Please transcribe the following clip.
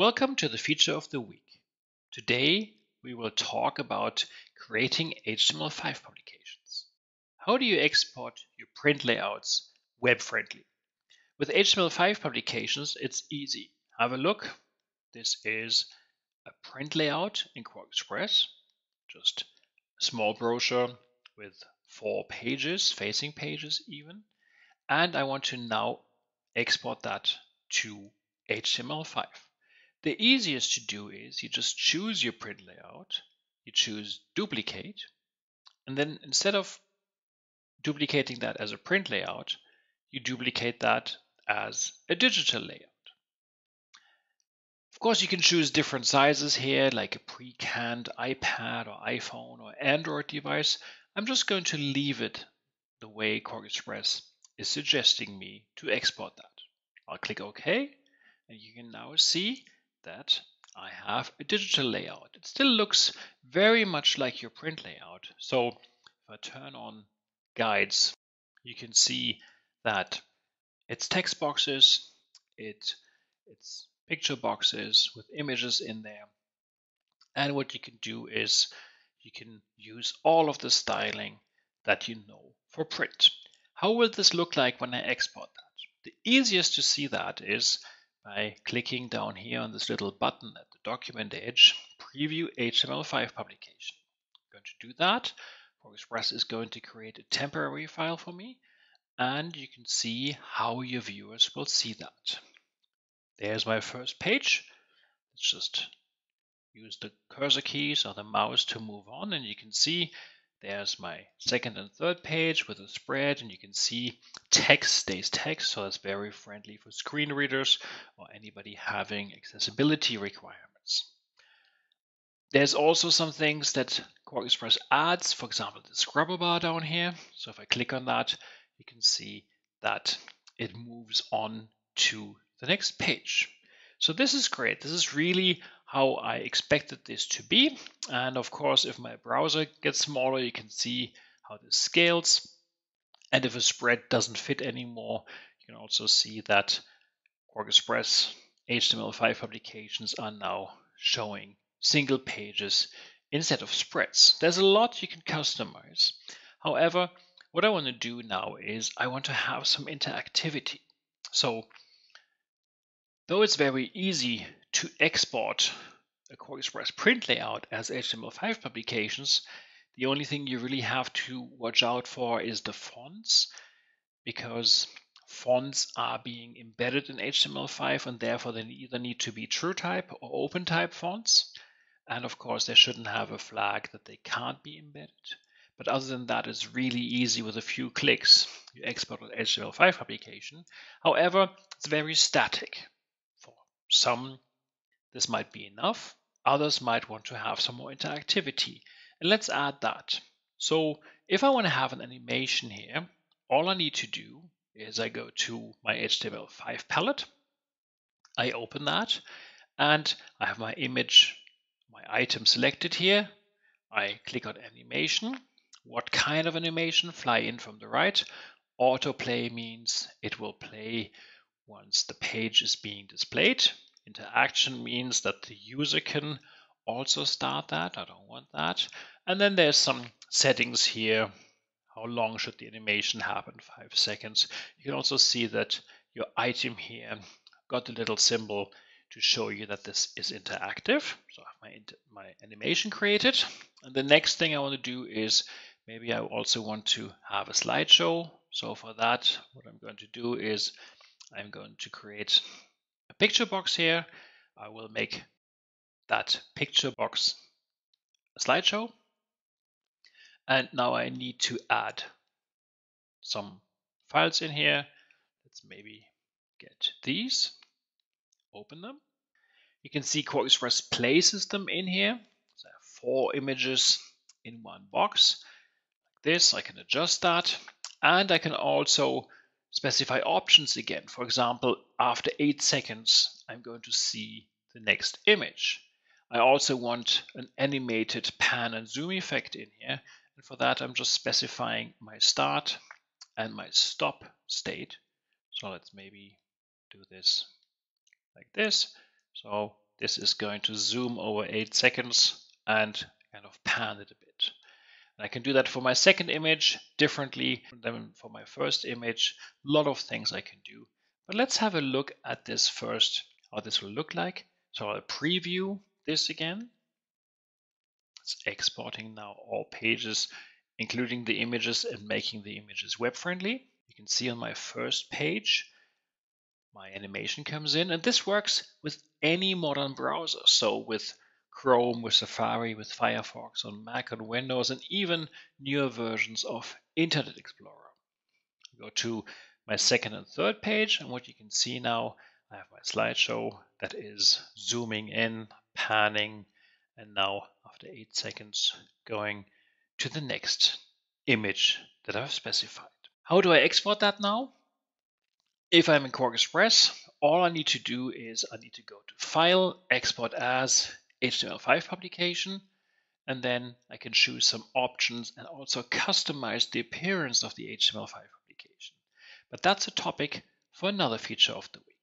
Welcome to the feature of the week. Today we will talk about creating HTML5 publications. How do you export your print layouts web-friendly? With HTML5 publications, it's easy. Have a look. This is a print layout in Quark Express, just a small brochure with 4 pages, facing pages even. And I want to now export that to HTML5. The easiest to do is you just choose your print layout, you choose duplicate, and then instead of duplicating that as a print layout, you duplicate that as a digital layout. Of course, you can choose different sizes here, like a pre-canned iPad or iPhone or Android device. I'm just going to leave it the way Quark Express is suggesting me to export that. I'll click OK, and you can now see that I have a digital layout. It still looks very much like your print layout. So if I turn on guides, you can see that it's text boxes, it's picture boxes with images in there. And what you can do is you can use all of the styling that you know for print. How will this look like when I export that? The easiest to see that is by clicking down here on this little button at the document edge, Preview HTML5 Publication. I'm going to do that. Quark Express is going to create a temporary file for me, and you can see how your viewers will see that. There's my first page. Let's just use the cursor keys or the mouse to move on, and you can see there's my second and third page with a spread, and you can see text stays text, so that's very friendly for screen readers or anybody having accessibility requirements. There's also some things that Quark Express adds, for example, the scrubber bar down here. So if I click on that, you can see that it moves on to the next page. So this is great. This is really how I expected this to be. And of course, if my browser gets smaller, you can see how this scales. And if a spread doesn't fit anymore, you can also see that Quark Express HTML5 publications are now showing single pages instead of spreads. There's a lot you can customize. However, what I want to do now is I want to have some interactivity. So though it's very easy to export a Quark Express print layout as HTML5 publications, the only thing you really have to watch out for is the fonts, because fonts are being embedded in HTML5 and therefore they either need to be true type or open type fonts. And of course, they shouldn't have a flag that they can't be embedded. But other than that, it's really easy with a few clicks. You export an HTML5 publication. However, it's very static. Some, this might be enough. Others might want to have some more interactivity. And let's add that. So if I want to have an animation here, all I need to do is I go to my HTML5 palette. I open that, and I have my image, my item selected here. I click on animation. What kind of animation? Fly in from the right. Autoplay means it will play once the page is being displayed. Interaction means that the user can also start that. I don't want that. And then there's some settings here. How long should the animation happen? 5 seconds. You can also see that your item here got the little symbol to show you that this is interactive. So I have my animation created. And the next thing I want to do is maybe I also want to have a slideshow. So for that, what I'm going to do is I'm going to create a picture box here. I will make that picture box a slideshow. And now I need to add some files in here. Let's maybe get these, open them. You can see Quark Express places them in here. So I have 4 images in one box. Like this, I can adjust that. And I can also specify options again. For example, after 8 seconds, I'm going to see the next image. I also want an animated pan and zoom effect in here. And for that, I'm just specifying my start and my stop state. So let's maybe do this like this. So This is going to zoom over 8 seconds and kind of pan it a bit. And I can do that for my second image differently than for my first image. A lot of things I can do. But let's have a look at this first, how this will look like. So I'll preview this again. It's exporting now all pages, including the images and making the images web-friendly. You can see on my first page, my animation comes in, and this works with any modern browser. So with Chrome, with Safari, with Firefox, on Mac, on Windows, and even newer versions of Internet Explorer. Go to my second and third page, and what you can see now, I have my slideshow that is zooming in, panning, and now after 8 seconds, going to the next image that I've specified. How do I export that now? If I'm in Quark Express, all I need to do is I need to go to File, Export as HTML5 publication, and then I can choose some options and also customize the appearance of the HTML5 publication. But that's a topic for another feature of the week.